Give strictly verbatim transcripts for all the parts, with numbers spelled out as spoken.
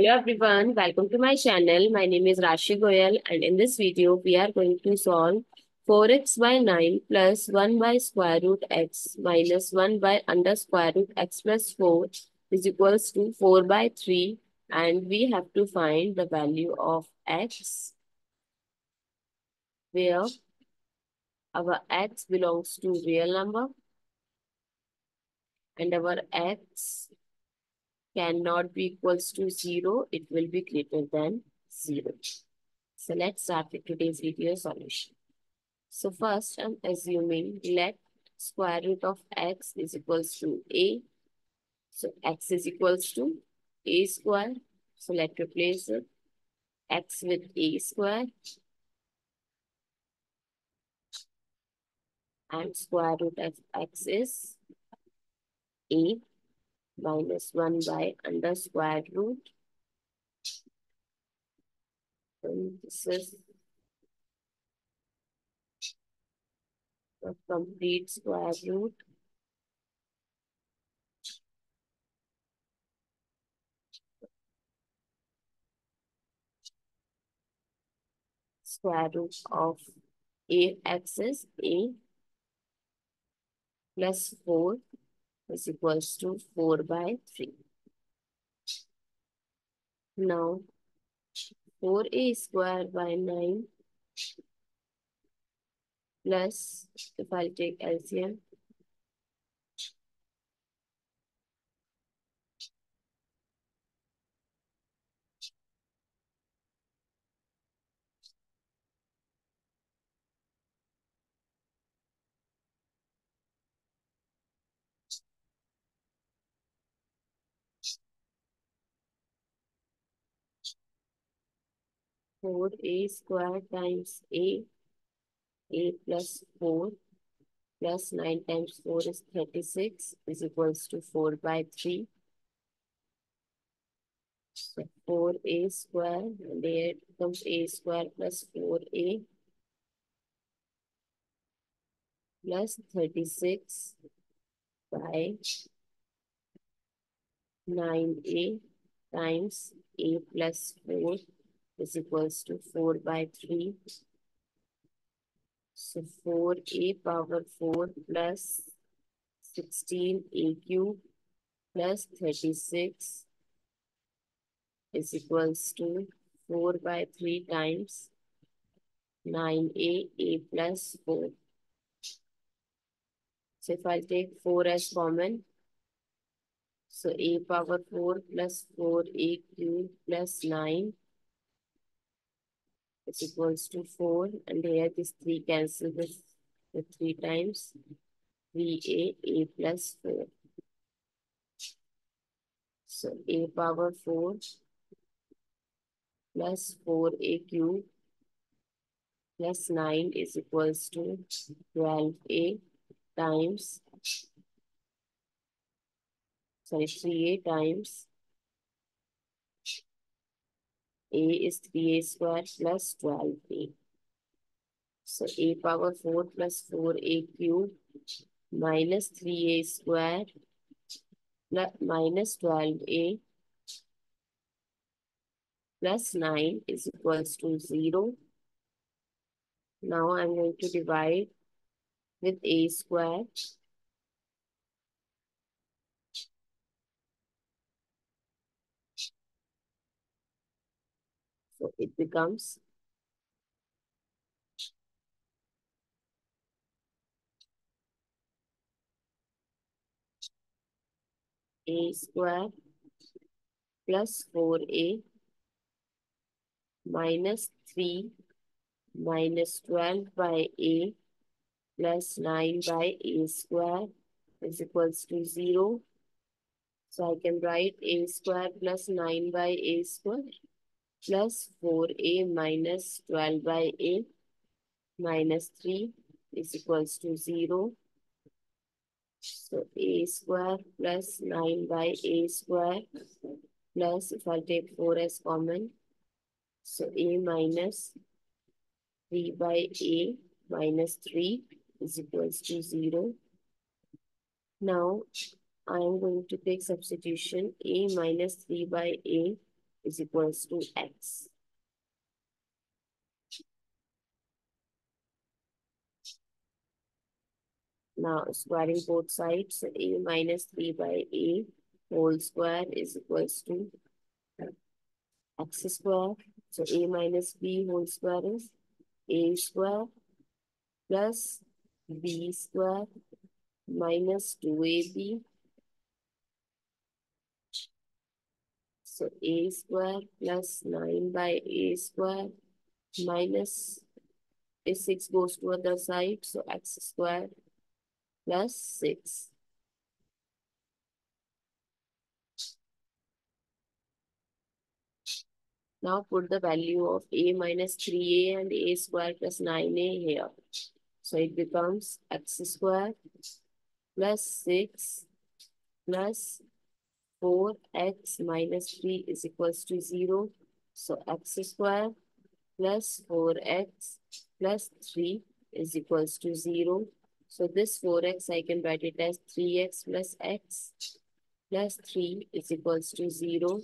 Hello everyone, welcome to my channel. My name is Rashi Goel and in this video we are going to solve four x by nine plus one by square root x minus one by under square root x plus four is equals to four by three, and we have to find the value of x where our x belongs to real number and our x cannot be equals to zero, it will be greater than zero. So let's start with today's video solution. So first I'm assuming let square root of x is equals to a. So x is equals to a square. So let's replace it x with a square and square root of x is a minus one by under square root. And this is the complete square root. Square root of a x is a plus four. Is equals to four by three. Now, four a square by nine plus, if I take L C M, four a square times a, a plus four, plus nine times four is thirty-six, is equals to four by three. So four a square, and there comes a square plus four a, plus thirty-six by nine a times a plus four, is equals to four by three. So four a power four plus sixteen a cube plus thirty-six is equals to four by three times nine a, a plus four. So if I take four as common, so a power four plus four a cube plus nine is equals to four, and here this three cancels with the three times three a, a plus four. So a power four plus four a cube plus nine is equals to twelve a times, sorry, three a times a is three a square plus twelve a. So a power four plus four a cube minus three a square plus minus twelve a plus nine is equals to zero. Now I'm going to divide with a square. So it becomes a square plus four a minus three minus twelve by a plus nine by a square is equals to zero. So I can write a square plus nine by a square plus four a minus twelve by a minus three is equals to zero. So a square plus nine by a square plus, if I take four as common, so a minus three by a minus three is equals to zero. Now I am going to take substitution a minus three by a is equals to x. Now, squaring both sides, a minus three by a whole square is equals to x square. So, a minus b whole square is a square plus b square minus two a b. So, a square plus nine by a square minus a six goes to other side. So, x square plus six. Now put the value of a minus three a and a square plus nine a here. So it becomes x square plus six plus four x minus three is equals to zero. So x square plus four x plus three is equals to zero. So this four x, I can write it as three x plus x plus three is equals to zero.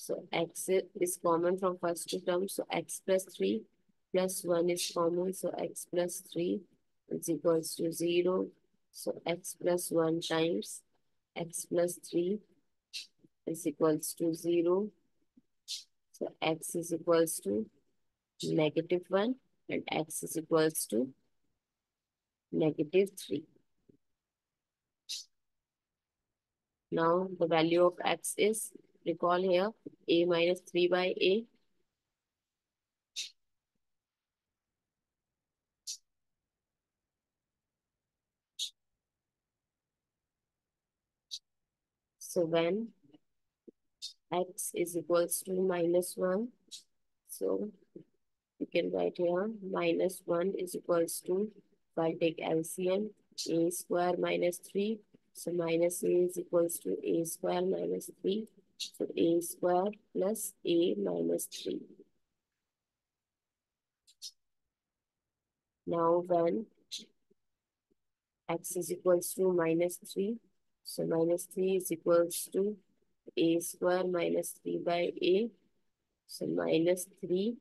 So x is common from first two terms. So x plus three plus one is common. So x plus three is equals to zero. So x plus one times x plus three is equals to zero. So x is equals to negative one and x is equals to negative three. Now the value of x is, recall here, a minus three by a. So when x is equals to minus one, so you can write here minus one is equals to, I'll take L C M, a square minus three. So minus a is equals to a square minus three. So a square plus a minus three. Now when x is equals to minus three. So minus three is equals to a square minus three by a. So minus three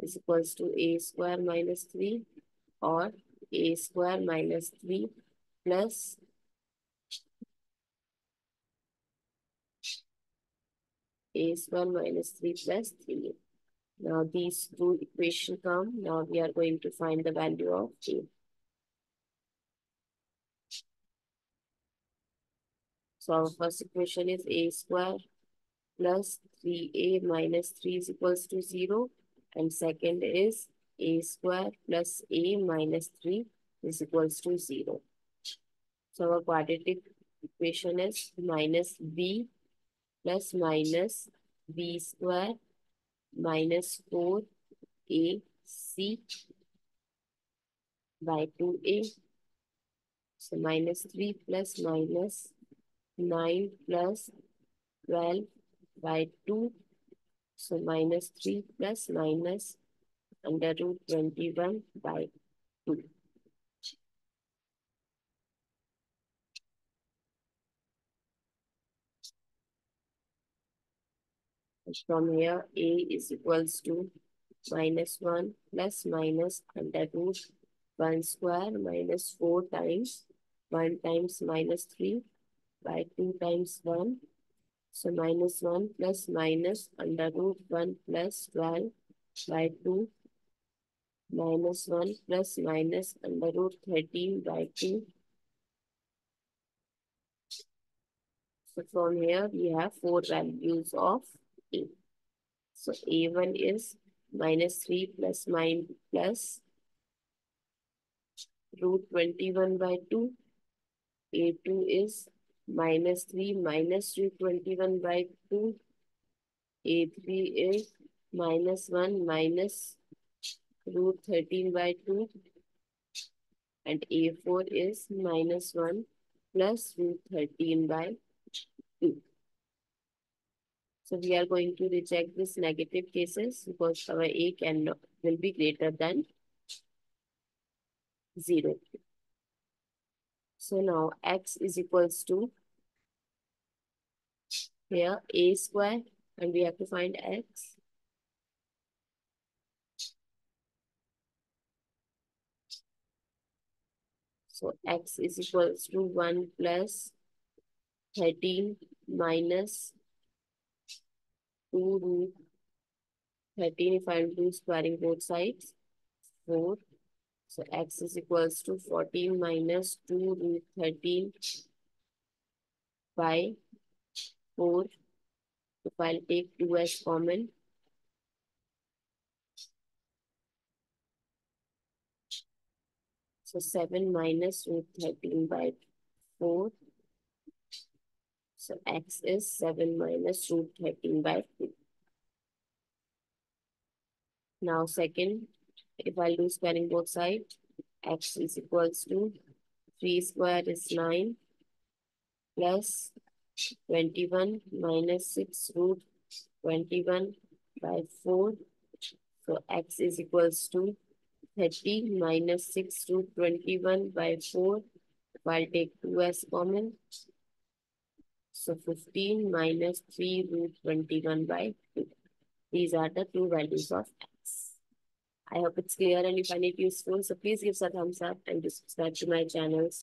is equals to a square minus three or a square minus three plus a square minus three plus three. Now these two equations come. Now we are going to find the value of a. So our first equation is a square plus three a minus three is equals to zero. And second is a square plus a minus three is equals to zero. So our quadratic equation is minus b plus minus b square minus four a c by two a. So minus three plus minus nine plus twelve by two. So minus three plus minus under root twenty-one by two. And from here, a is equals to minus one plus minus under root one square minus four times one times minus three by two times one. So minus one plus minus under root one plus twelve by two. Minus one plus minus under root thirteen by two. So from here we have four values of a. So a one is minus three plus nine plus root twenty-one by two. a two is minus three minus root twenty-one by two. a three is minus one minus root thirteen by two, and a four is minus one plus root thirteen by two. So we are going to reject this negative cases because our a cannot, will be greater than zero. So now x is equals to here a square and we have to find x. So x is equals to one plus thirteen minus two root thirteen. If I do squaring both sides, four. So x is equals to fourteen minus two root thirteen by four. If I'll take two as common, so seven minus root thirteen by four. So x is seven minus root thirteen by two. Now second, if I'll do squaring both sides, x is equals to three square is nine plus twenty-one minus six root twenty-one by four. So x is equals to thirty minus six root twenty-one by four. If I'll take two as common, so fifteen minus three root twenty-one by two. These are the two values of x. I hope it's clear and you find it useful. So please give us a thumbs up and subscribe to my channels.